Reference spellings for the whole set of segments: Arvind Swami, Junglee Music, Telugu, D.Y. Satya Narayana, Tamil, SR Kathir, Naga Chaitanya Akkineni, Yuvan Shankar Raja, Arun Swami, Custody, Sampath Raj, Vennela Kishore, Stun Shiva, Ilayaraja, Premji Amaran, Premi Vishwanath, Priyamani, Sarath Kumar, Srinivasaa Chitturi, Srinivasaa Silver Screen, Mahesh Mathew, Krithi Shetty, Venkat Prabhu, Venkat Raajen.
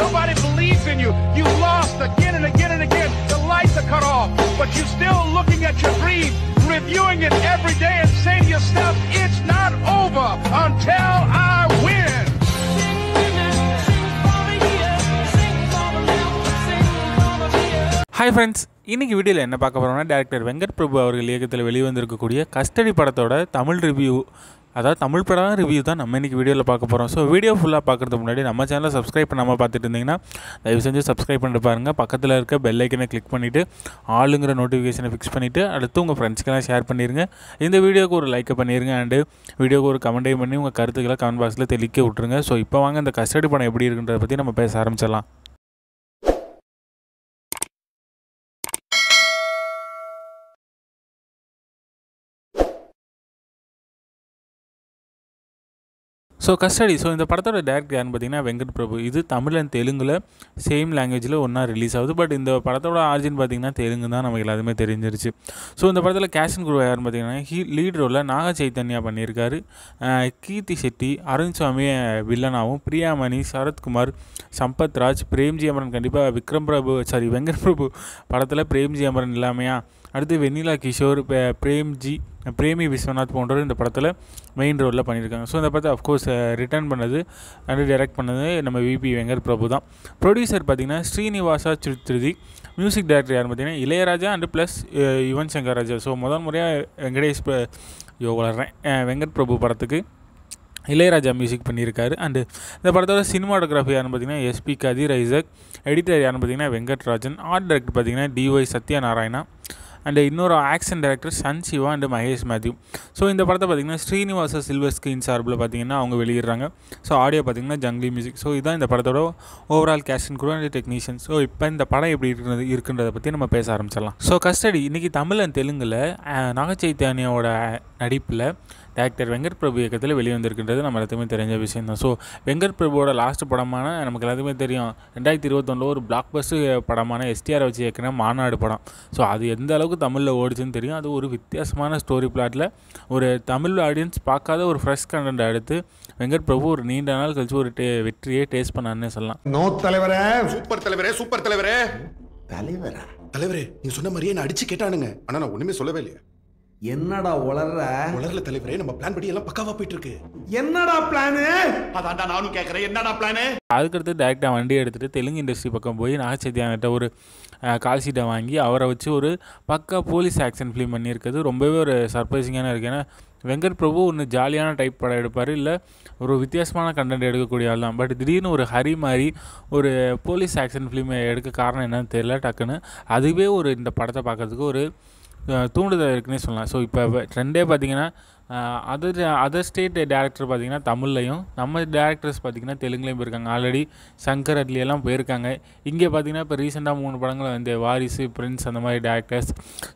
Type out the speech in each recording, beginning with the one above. Nobody believes in you. You lost again and again and again. The lights are cut off, but you're still looking at your dream, reviewing it every day and saying to yourself, it's not over until I win. Hi friends, in this video, I am going to talk about director Venkat Prabhu அவர்கள் Custody படத்தோட Tamil review. That's Tamil படம் review தான் நம்ம இன்னைக்கு வீடியோல பார்க்க போறோம். So video ஃபுல்லா பார்க்கிறதுக்கு முன்னாடி நம்ம சேனலை Subscribe பண்ணாம பார்த்துட்டு இருந்தீங்கன்னா தயவு செஞ்சு Subscribe பண்ணிட்டு பாருங்க. பக்கத்துல இருக்க பெல் ஐகானை click பண்ணிட்டு ஆளுங்கற நோட்டிஃபிகேஷனை fix பண்ணிட்டு அடுத்து உங்க ஃப்ரெண்ட்ஸ்க்கெல்லாம் ஷேர் பண்ணிருங்க. இந்த வீடியோக்கு ஒரு லைக் பண்ணிருங்க and வீடியோக்கு ஒரு கமெண்ட் பண்ணி உங்க கருத்துக்களை கமெண்ட் பாக்ஸ்ல தெளிக்க விட்டுருங்க. சோ இப்போ வாங்க இந்த Custody படம் எப்படி இருக்குன்றத பத்தி நம்ம பேச ஆரம்பிச்சலாம். So Custody, so in the part of the director Venkat Prabhu, this is Tamil and Telugu same language release, but in the part of the origin Telugu dhaan. So in the part of the cast and crew he lead role Naga Chaitanya Akkineni, Krithi Shetty, Arun Swami villain, Priyamani, Sarath Kumar, Sampath Raj, Premji Amaran kandipa Venkat Prabhu padathala Premji Amaran illamaya. அடுத்து வெண்ணிலா கிஷோர் பிரேம்ஜி பிரேமி விஸ்வநாத் போன்றவர் இந்த படத்துல main ரோல்ல பண்ணிருக்காங்க. So இந்த படத்தை of course written பண்ணது and direct பண்ணது நம்ம விபி வெங்கட் பிரபு தான். ப்ரொடியூசர் பாத்தீங்கன்னா ஸ்ரீனிவாசா சித்திரி, மியூசிக் டைரக்டர் யார் பாத்தீங்கன்னா இளையராஜா and + யுவன் சங்கர் ராஜா. சோ முதல் முறையா வெங்கட் பிரபு படத்துக்கு Ilayaraja music பண்ணிருக்காரு and இந்த படத்தோட cinematography யாருன்னு பாத்தீங்கன்னா SP கதிரைசக், editor யாருன்னு பாத்தீங்கன்னா வெங்கட் ராஜன், art director பாத்தீங்கன்னா D.Y. Satya Narayana. And இன்னொரு action director Stun Shiva and Mahesh Mathew. So இந்த படத்தை பாத்தீங்கன்னா ஸ்ரீனிவாசா சில்வர் ஸ்கிரீன் சார்புல பாத்தீங்கன்னா அவங்க வெளியிடுறாங்க. So ஆடியோ பாத்தீங்கன்னா ஜங்லி மியூசிக். So இதான் இந்த படத்தோட overall cast and crew and technician. So இப்போ இந்த படம் எப்படி இருக்குன்றத பத்தி நம்ம பேச ஆரம்பிச்சலாம். So Custody இன்னைக்கு தமிழ் and தெலுங்குல நாக சைதன்யாவோட நடிப்புல டைரக்டர் வெங்கட் பிரபு இயக்கத்தில் வெளிவந்திருக்கின்றது நம்ம எல்லாத்துக்குமே தெரிஞ்ச விஷயம் தான். ஸோ வெங்கட் பிரபுவோட லாஸ்ட் படமான நமக்கு எல்லாத்துக்குமே தெரியும் 2021 ஒரு பிளாக் பஸ்டர் படமான எஸ்டிஆர் வச்சு இயக்கின மாநாடு படம். ஸோ அது எந்த அளவுக்கு தமிழில் ஓடிச்சுன்னு தெரியும். அது ஒரு வித்தியாசமான ஸ்டோரி பிளாட்டில் ஒரு தமிழ் ஆடியன்ஸ் பார்க்காத ஒரு ஃப்ரெஷ் கண்டென்ட் எடுத்து வெங்கட் பிரபு ஒரு நீண்ட நாள் கழிச்சு ஒரு வெற்றியை டேஸ்ட் பண்ணாருன்னே சொல்லலாம். நோ தலைவரே, சூப்பர் தலைவரே, சூப்பர் தலைவரே, தலைவரா தலைவரே, நீ சொன்ன மாதிரியே நான் அடிச்சு கேட்டானுங்க. ஆனால் நான் ஒன்றுமே சொல்லவே இல்லையா? என்னடா உளறல தலைவரே, நம்ம பிளான் படி எல்லாம் பக்காவா போயிட்டு இருக்கு. என்னடா பிளான்? அதான்டா நானும் கேக்குறேன், என்னடா பிளான்? அதுக்கடுத்து டைரக்டா வண்டி எடுத்துட்டு தெலுங்கு இண்டஸ்ட்ரி பக்கம் போய் நாக சைதன்யாட்ட ஒரு கால் சீட்டை வாங்கி அவரை வச்சு ஒரு பக்கா போலீஸ் ஆக்ஷன் ஃபிலிம் பண்ணியிருக்கிறது ரொம்பவே ஒரு சர்ப்ரைசிங்கான இருக்கு. ஏன்னா வெங்கட் பிரபு ஒன்று ஜாலியான டைப் படம் எடுப்பார், இல்லை ஒரு வித்தியாசமான கண்டென்ட் எடுக்கக்கூடிய ஆள் தான். பட் திடீர்னு ஒரு ஹரி மாதிரி ஒரு போலீஸ் ஆக்ஷன் ஃபிலிம் எடுக்க காரணம் என்னன்னு தெரியல. டக்குன்னு அதுவே ஒரு இந்த படத்தை பார்க்கறதுக்கு ஒரு தூண்டுதல் இருக்குன்னே சொல்லலாம். ஸோ இப்போ ட்ரெண்டே பார்த்தீங்கன்னா அதர் ஸ்டேட் டேரக்டர் பார்த்திங்கன்னா தமிழ்லையும் நம்ம டேரக்டர்ஸ் பார்த்திங்கன்னா தெலுங்குலையும் போயிருக்காங்க. ஆல்ரெடி சங்கர் அட்லியெல்லாம் போயிருக்காங்க. இங்கே பார்த்திங்கன்னா இப்போ ரீசெண்டாக 3 படங்கள் வந்து வாரிசு, பிரின்ஸ், அந்த மாதிரி டேரக்டர்ஸ்.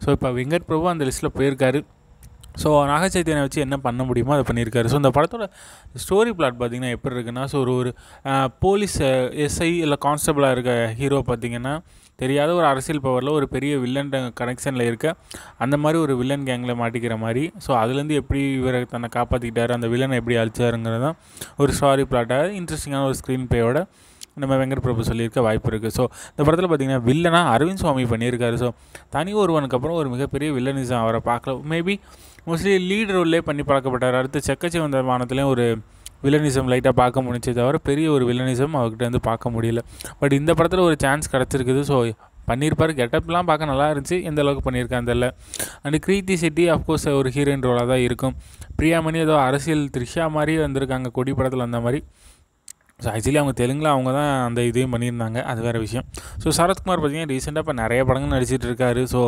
ஸோ இப்போ வெங்கட் பிரபு அந்த லிஸ்ட்டில் போயிருக்காரு. ஸோ நாக சைதன்யா வச்சு என்ன பண்ண முடியுமோ அதை பண்ணியிருக்காரு. ஸோ இந்த படத்தோட ஸ்டோரி பிளாட் பார்த்திங்கன்னா எப்படி இருக்குன்னா, ஸோ ஒரு போலீஸ் எஸ்ஐ இல்லை கான்ஸ்டபிளாக இருக்க ஹீரோ பார்த்திங்கன்னா தெரியாத ஒரு அரசியல் பவரில் ஒரு பெரிய வில்லன் கனெக்ஷனில் இருக்க அந்த மாதிரி ஒரு வில்லன் கேங்கில் மாட்டிக்கிற மாதிரி. ஸோ அதுலேருந்து எப்படி இவரை தன்னை காப்பாற்றிக்கிட்டாரு, அந்த வில்லனை எப்படி அழிச்சாருங்கிறது தான் ஒரு ஸ்டோரி பிளாட்டாக இன்ட்ரெஸ்டிங்கான ஒரு ஸ்க்ரீன் பிளேயோட நம்ம வெங்கட் பிரபு சொல்லியிருக்க வாய்ப்பு இருக்குது. ஸோ இந்த படத்தில் பார்த்திங்கன்னா வில்லனாக அரவிந்த் சுவாமி பண்ணியிருக்காரு. ஸோ தனி ஒருவனுக்கு அப்புறம் ஒரு மிகப்பெரிய வில்லனிசம் அவரை பார்க்கலாம். மேபி மோஸ்ட்லி லீட் ரோல்லே பண்ணி பார்க்கப்பட்டார். அடுத்து செக்கச்சிவந்த வானத்துலேயும் ஒரு வில்லனிசம் லைட்டாக பார்க்க முடிஞ்சே தவிர பெரிய ஒரு வில்லனிசம் அவர்கிட்ட வந்து பார்க்க முடியல. பட் இந்த படத்தில் ஒரு சான்ஸ் கிடச்சிருக்குது. ஸோ பண்ணியிருப்பார். கெட்டப்லாம் பார்க்க நல்லா இருந்துச்சு, எந்த அளவுக்கு பண்ணியிருக்காங்க தெரியல. அண்ட் கிரீத்தி செட்டி அஃப்கோர்ஸ் ஒரு ஹீரோயின் ரோலாக தான் இருக்கும். பிரியாமணி ஏதோ அரசியல் த்ரிஷா மாதிரி வந்திருக்காங்க கொடி படத்தில் அந்த மாதிரி. ஸோ ஆக்சுவலி அவங்க தெலுங்கில் அவங்க தான் அந்த இதையும் பண்ணியிருந்தாங்க, அது வேறு விஷயம். ஸோ சரத்குமார் பார்த்திங்கன்னா ரீசெண்டாக இப்போ நிறைய படங்கள் நடிச்சிட்டு இருக்காரு. ஸோ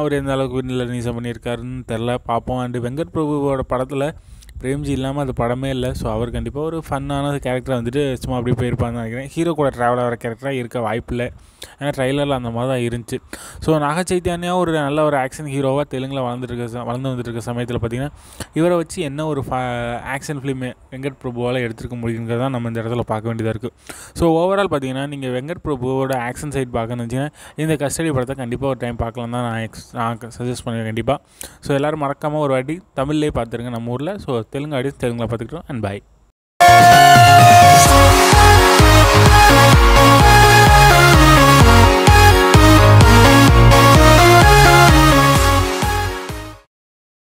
அவர் எந்த அளவுக்கு வீட்டில் நீசம் பண்ணியிருக்காருன்னு தெரில, பார்ப்போம். அண்டு வெங்கட் பிரபுவோட படத்தில் பிரேம்ஜி இல்லாமல் அது படமே இல்லை. ஸோ அவர் கண்டிப்பாக ஒரு ஃபன்னான கேரக்டர் வந்துட்டு சும்மா அப்படியே போயிருப்பான்னு நினைக்கிறேன். ஹீரோ கூட ட்ராவல் ஆகிற கேரக்டராக இருக்க வாய்ப்பு இல்லை, ஏன்னா ட்ரைலரில் அந்த மாதிரி தான் இருந்துச்சு. ஸோ நாக சைதன்யா ஒரு நல்ல ஒரு ஆக்ஷன் ஹீரோவாக தெலுங்கில் வளர்ந்து வந்துட்டு இருக்க சமயத்தில் பார்த்திங்கன்னா இவரை வச்சு என்ன ஒரு ஆக்ஷன் ஃபிலிம் வெங்கட் பிரபுவால் எடுத்துருக்க முடியுங்கிறது தான் நம்ம இந்த இடத்துல பார்க்க வேண்டியதாக இருக்குது. ஸோ ஓவரால் பார்த்திங்கன்னா நீங்கள் வெங்கட் பிரபுவோட ஆக்ஷன் சைட் பார்க்கணும்னு வச்சிங்கன்னா இந்த Custody படத்தை கண்டிப்பாக ஒரு டைம் பார்க்கலாம் தான் நான் சஜஸ்ட் பண்ணுவேன் கண்டிப்பாக. ஸோ எல்லோரும் மறக்காமல் ஒரு வாட்டி தமிழ்லேயே பார்த்துருங்க நம்ம ஊரில். ஸோ தெலுங்கு ஆடியன்ஸ் தெலுங்கில் பார்த்துக்கிட்டோம். அண்ட் பாய்.